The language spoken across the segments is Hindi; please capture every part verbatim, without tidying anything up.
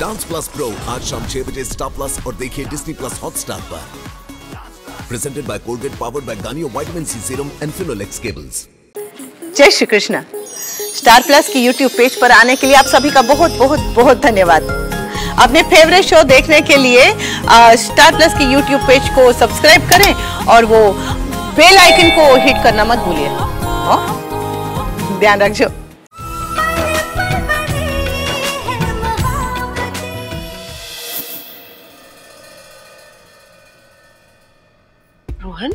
डांस प्लस प्रो आज शाम छह बजे स्टार प्लस और देखिए डिस्नी प्लस हॉटस्टार पर। Presented by Colgate, powered by Garnier vitamin C serum and Finolex cables. जय श्री कृष्ण। स्टार प्लस की यूट्यूब पेज पर आने के लिए आप सभी का बहुत बहुत बहुत धन्यवाद। अपने फेवरेट शो देखने के लिए आ, स्टार प्लस की यूट्यूब पेज को सब्सक्राइब करें और वो बेल आइकन को हिट करना मत भूलिए। ध्यान रखिए। रोहन,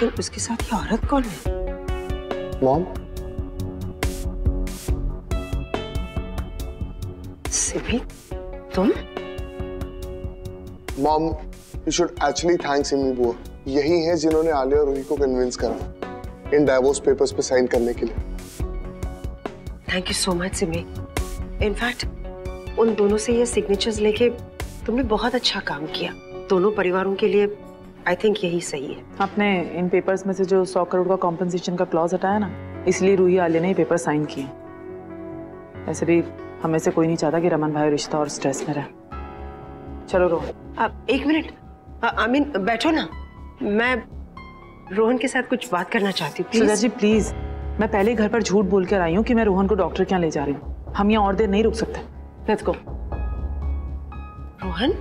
तो उसके साथ ये औरत कौन है? मॉम सिभी, तुम? Mom, you should actually thanks Simi बुआ। यही है जिन्होंने आलिया और रूही को कन्विंस करा इन डाइवोर्स पेपर्स पे साइन करने के लिए। Thank you so much Simi. In fact उन दोनों से ये सिग्नेचर्स लेके तुमने बहुत अच्छा काम किया। दोनों परिवारों के लिए आई थिंक यही सही है। आपने इन पेपर्स में से जो सौ करोड़ का कॉम्पनसेशन का क्लॉज हटाया ना, इसलिए रूही आलिया ने पेपर साइन किए। ऐसे भी हमें से कोई नहीं चाहता कि रमन भाई और रिश्ता और स्ट्रेस में रहे। चलो रोहन, आप एक मिनट आई मीन बैठो ना, मैं रोहन के साथ कुछ बात करना चाहती हूँ। सुधा जी प्लीज, मैं पहले घर पर झूठ बोल कर आई हूँ कि मैं रोहन को डॉक्टर के यहाँ ले जा रही हूँ। हम यहाँ और देर नहीं रुक सकते। Let's go. रोहन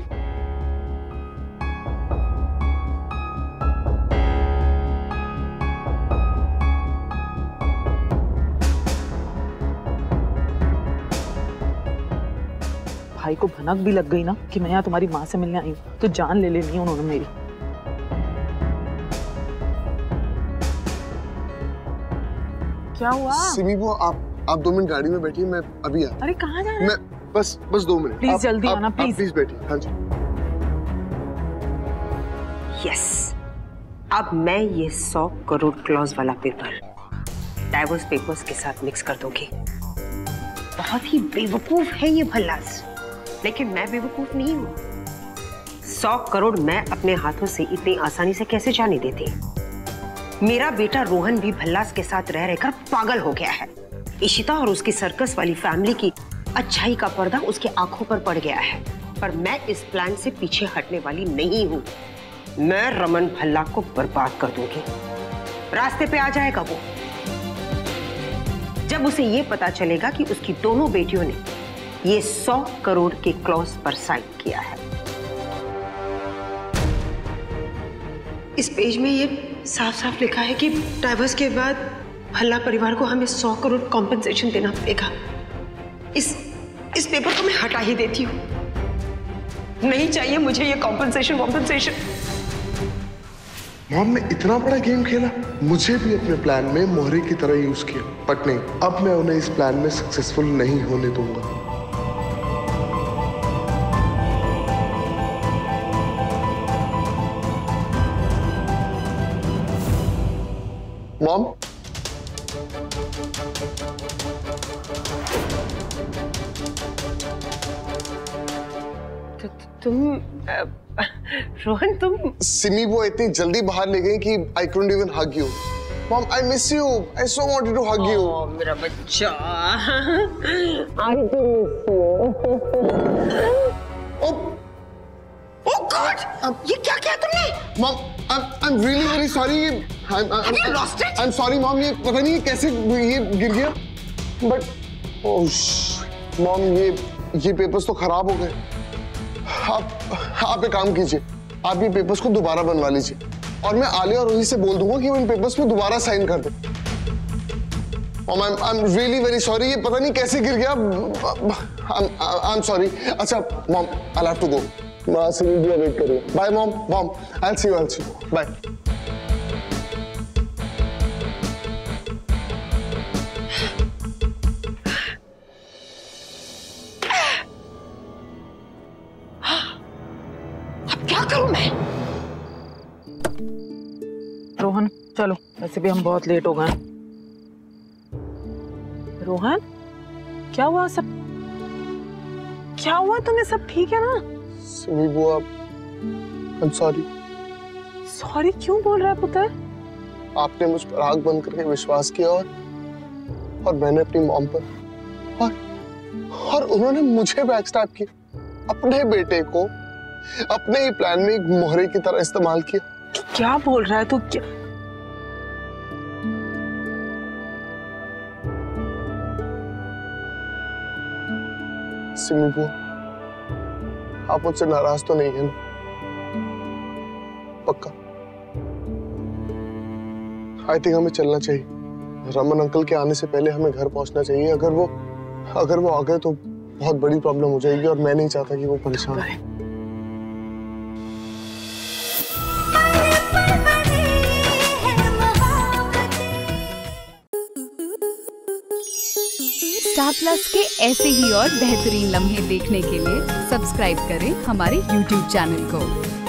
भाई को भनक भी लग गई ना कि मैं यहाँ तुम्हारी माँ से मिलने आई हूँ, तो जान ले लेनी है उन्होंने मेरी। क्या हुआ सिमी बुआ? आप आप दो मिनट गाड़ी में बैठिए, मैं अभी आता हूँ। अरे कहाँ जा रहे हैं? मैं बस बस दो मिनट। प्लीज जल्दी आना प्लीज। प्लीज बैठिए। हाँ जी। यस, अब मैं ये सौ करोड़ क्लॉज वाला पेपर डाइवोर्स पेपर्स के साथ मिक्स कर दूंगी। बहुत ही बेवकूफ है ये भल्लास, लेकिन मैं बेवकूफ नहीं हूँ। सौ करोड़ मैं अपने हाथों से इतनी आसानी से कैसे जाने देती? मेरा बेटा रोहन भी भल्लास के साथ रह रहकर पागल हो गया है। इशिता और उसकी सर्कस वाली फैमिली की अच्छाई का पर्दा उसके आंखों पर पड़ गया है। पर मैं इस प्लान से पीछे हटने वाली नहीं हूँ। मैं रमन भल्ला को बर्बाद कर दूंगी। रास्ते पे आ जाएगा वो, जब उसे ये पता चलेगा कि उसकी दोनों बेटियों ने ये सौ करोड़ के क्लॉज पर साइन किया है। इस पेज में ये साफ साफ लिखा है कि डाइवोर्स के बाद भल्ला परिवार को हमें सौ करोड़ कॉम्पनसेशन देना पड़ेगा। इस इस पेपर को मैं हटा ही देती हूँ। नहीं चाहिए मुझे ये कॉम्पनसेशन कॉम्पनसेशन। मॉम, ने इतना बड़ा गेम खेला। मुझे भी अपने प्लान में मोहरे की तरह यूज किया, बट नहीं, अब मैं उन्हें इस प्लान में सक्सेसफुल नहीं होने दूंगा। मॉम, तुम रोहन तुम सिमी वो इतनी जल्दी बाहर ले गई कि I couldn't even hug you. Mom, I miss you. I so wanted to hug you. Oh, मेरा बच्चा। I do miss you. Oh, oh God! ये क्या किया तुमने? Mom, I'm I'm really very sorry. I'm I'm Have you lost it? I'm sorry, Mom. ये पता नहीं कैसे ये गिर गया। But oh, Mom, ये ये पेपर्स तो खराब हो गए। आप आप एक काम कीजिए, आप ये पेपर्स को दोबारा बनवा लीजिए और मैं आलिया और रूही से बोल दूंगा कि वो इन पेपर्स पे दोबारा साइन कर दे। I am really very sorry, ये पता नहीं कैसे गिर गया। I am sorry. अच्छा mom, I have to go. मां से वीडियो वेट कर रही है। Bye mom. Mom, I will see you. I will see you. Bye. Rohan चलो, वैसे भी हम बहुत लेट हो गए। रोहन क्या हुआ? सब क्या हुआ तुम्हें? सब ठीक है ना? सिमी बुआ, I'm sorry। सॉरी क्यों बोल रहा है पुत्र? आपने मुझ पर आंख बंद करके विश्वास किया और और मैंने अपनी मॉम पर और और उन्होंने मुझे बैकस्टैब किया, अपने बेटे को अपने ही प्लान में एक मोहरे की तरह इस्तेमाल किया। क्या बोल रहा है तू? क्या सिमी बुआ, आप मुझसे नाराज तो नहीं है ना? पक्का? आई थिंक हमें चलना चाहिए। रमन अंकल के आने से पहले हमें घर पहुंचना चाहिए। अगर वो अगर वो आ गए तो बहुत बड़ी प्रॉब्लम हो जाएगी और मैं नहीं चाहता कि वो परेशान हो। स्टार प्लस के ऐसे ही और बेहतरीन लम्हे देखने के लिए सब्सक्राइब करें हमारे यूट्यूब चैनल को।